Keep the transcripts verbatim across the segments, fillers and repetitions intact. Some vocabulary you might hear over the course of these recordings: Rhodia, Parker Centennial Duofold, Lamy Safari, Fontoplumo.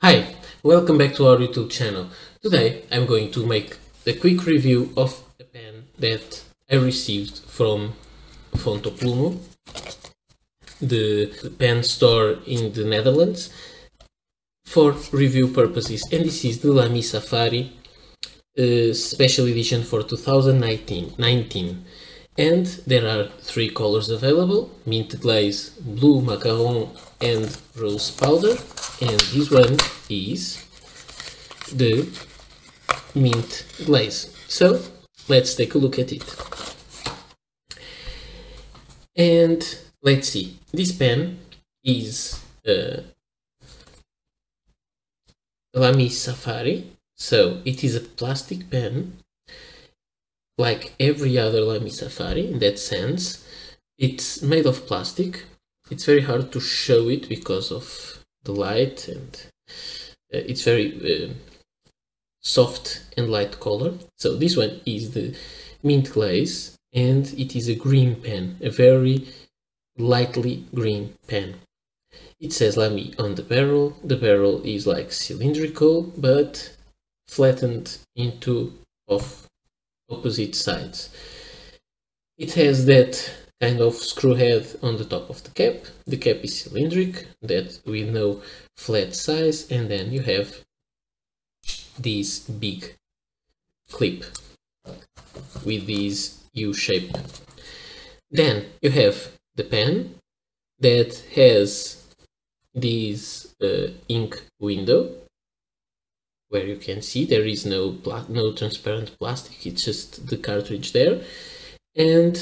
Hi, welcome back to our YouTube channel. Today I'm going to make a quick review of a pen that I received from Fontoplumo, the pen store in the Netherlands, for review purposes, and this is the Lamy Safari uh, special edition for two thousand nineteen. And there are three colors available: mint glaze, blue macaron and rose powder. And this one is the mint glaze. So let's take a look at it. And let's see. This pen is uh, Lamy Safari. So it is a plastic pen, like every other Lamy Safari in that sense. It's made of plastic. It's very hard to show it because of the light, and uh, it's very uh, soft and light color. So this one is the mint glaze, and it is a green pen, a very lightly green pen. It says Lamy on the barrel. The barrel is like cylindrical but flattened into of opposite sides. It has that kind of screw head on the top of the cap. The cap is cylindric, that with no flat size, and then you have this big clip with this U shape. Then you have the pen that has this uh, ink window where you can see there is no pla no transparent plastic, it's just the cartridge there, and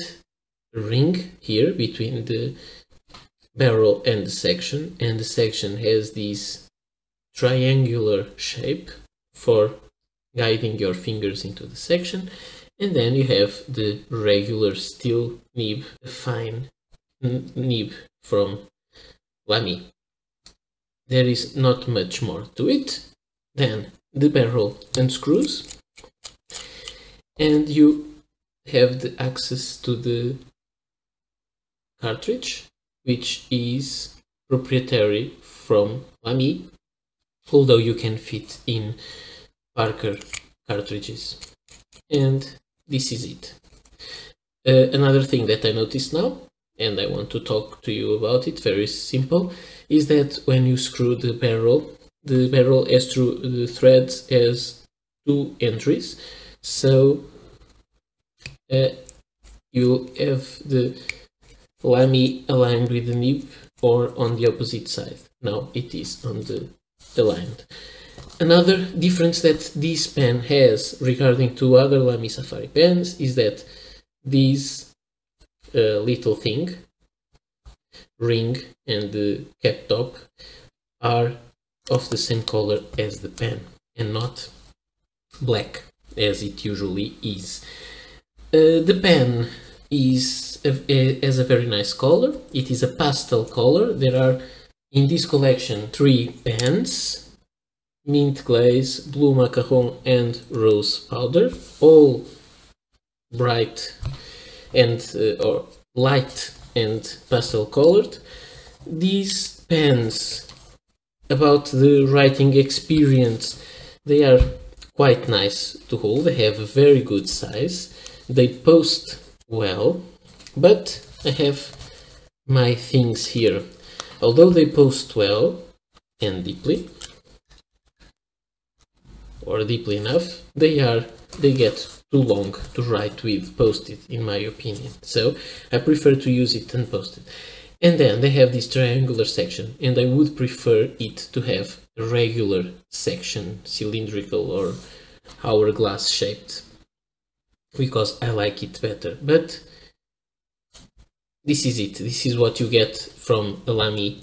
ring here between the barrel and the section, and the section has this triangular shape for guiding your fingers into the section, and then you have the regular steel nib, a fine nib from Lamy. There is not much more to it. Then the barrel unscrews and you have the access to the cartridge, which is proprietary from Lamy, although you can fit in Parker cartridges. And this is it. Uh, another thing that I noticed now, and I want to talk to you about it, very simple, is that when you screw the barrel, the barrel has through the threads has two entries, so uh, you have the Lamy aligned with the nib or on the opposite side. Now it is on the aligned. Another difference that this pen has regarding to other Lamy Safari pens is that this uh, little thing, ring and the cap top, are of the same color as the pen and not black as it usually is. Uh, the pen is a, a, has a very nice color. It is a pastel color. There are in this collection three pens: mint glaze, blue macaron and rose powder, all bright and uh, or light and pastel colored. These pens, about the writing experience, they are quite nice to hold. They have a very good size. They post well, but I have my things here. Although they post well and deeply, or deeply enough, they are they get too long to write with post-it, in my opinion. So I prefer to use it than post-it. And then they have this triangular section, and I would prefer it to have a regular section, cylindrical or hourglass shaped, because I like it better. But this is it. This is what you get from Lamy,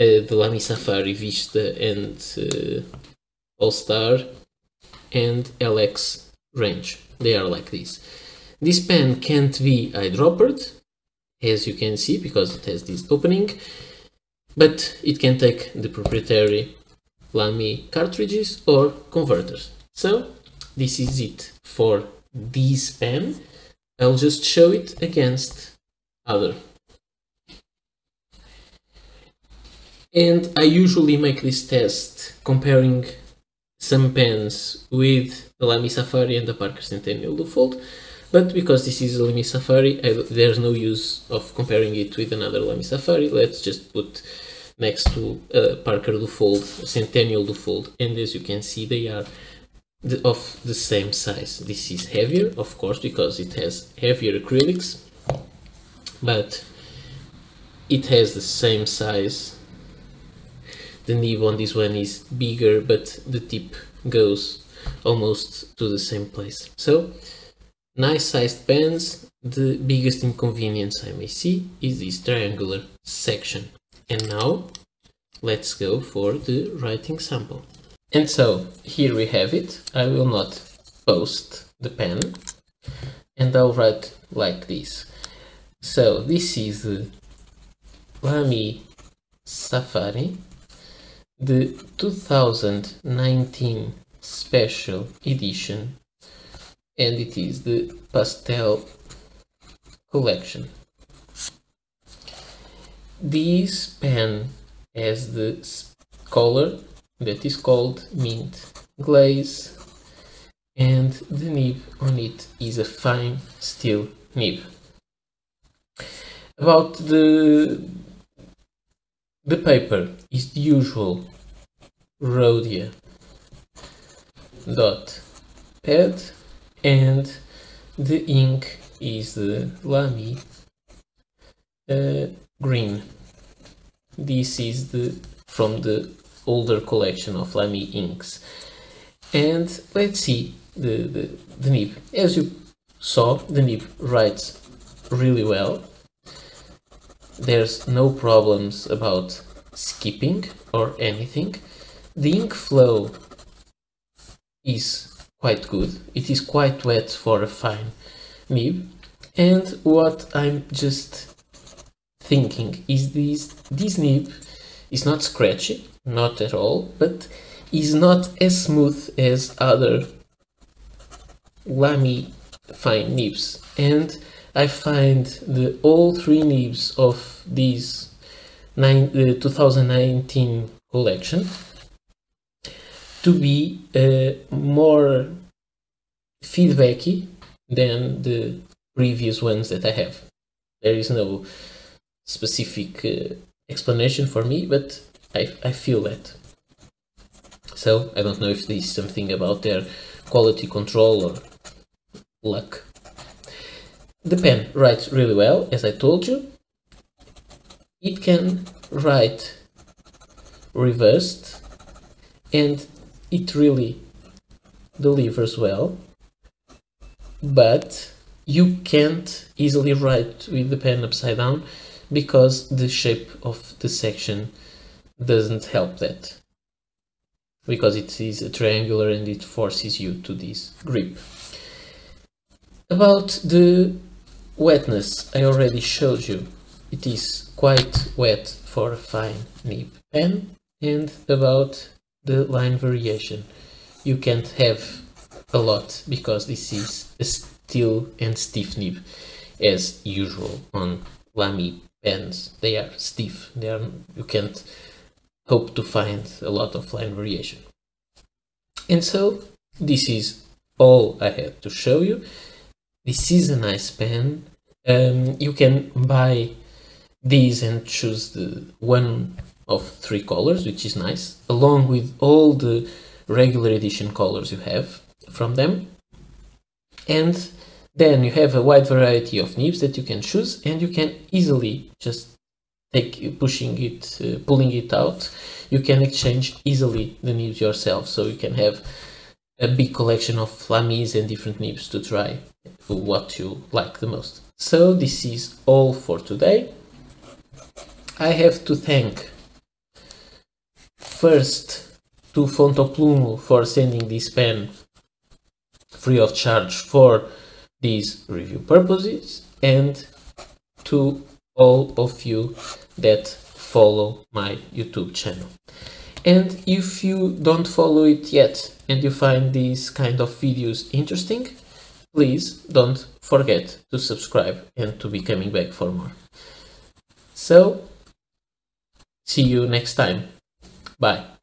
uh, the Lamy Safari Vista and uh, All-Star and L X range. They are like this. This pen can't be eyedroppered, as you can see, because it has this opening, but it can take the proprietary Lamy cartridges or converters. So this is it for this pen. I'll just show it against other. And I usually make this test comparing some pens with the Lamy Safari and the Parker Centennial Duofold, but because this is a Lamy Safari, I, there's no use of comparing it with another Lamy Safari. Let's just put next to uh, Parker Duofold, Centennial Duofold, and as you can see they are the, of the same size. This is heavier, of course, because it has heavier acrylics, but it has the same size. The nib on this one is bigger, but the tip goes almost to the same place. So, nice sized pens. The biggest inconvenience I may see is this triangular section. And now, let's go for the writing sample. And so, here we have it. I will not post the pen, and I'll write like this. So, this is the Lamy Safari, the two thousand nineteen special edition, and it is the pastel collection. This pen has the color that is called mint glaze, and the nib on it is a fine steel nib. About the The paper is the usual Rhodia dot pad, and the ink is the Lamy uh, green. This is the from the older collection of Lamy inks. And let's see the, the, the nib. As you saw, the nib writes really well. There's no problems about skipping or anything. The ink flow is quite good. It is quite wet for a fine nib. And what I'm just thinking is this, this nib is not scratchy, not at all, but is not as smooth as other Lamy fine nibs. And I find the all three nibs of this nine, uh, twenty nineteen collection to be uh, more feedbacky than the previous ones that I have. There is no specific uh, explanation for me, but I, I feel that. So I don't know if this is something about their quality control or luck. The pen writes really well, as I told you. It can write reversed, and it really delivers well, but you can't easily write with the pen upside down because the shape of the section doesn't help that, because it is a triangular and it forces you to this grip. About the wetness, I already showed you. It is quite wet for a fine nib pen. And about the line variation, you can't have a lot because this is a steel and stiff nib, as usual on Lamy pens. They are stiff. They are, you can't hope to find a lot of line variation. And so this is all I had to show you. This is a nice pen. Um, you can buy these and choose the one of three colors, which is nice, along with all the regular edition colors you have from them. And then you have a wide variety of nibs that you can choose, and you can easily just take pushing it, uh, pulling it out. You can exchange easily the nibs yourself, so you can have a big collection of Lamys and different nibs to try what you like the most. So this is all for today. I have to thank first to Fontoplumo for sending this pen free of charge for these review purposes, and to all of you that follow my YouTube channel. And if you don't follow it yet and you find these kind of videos interesting, please don't forget to subscribe and to be coming back for more. So, See you next time. Bye.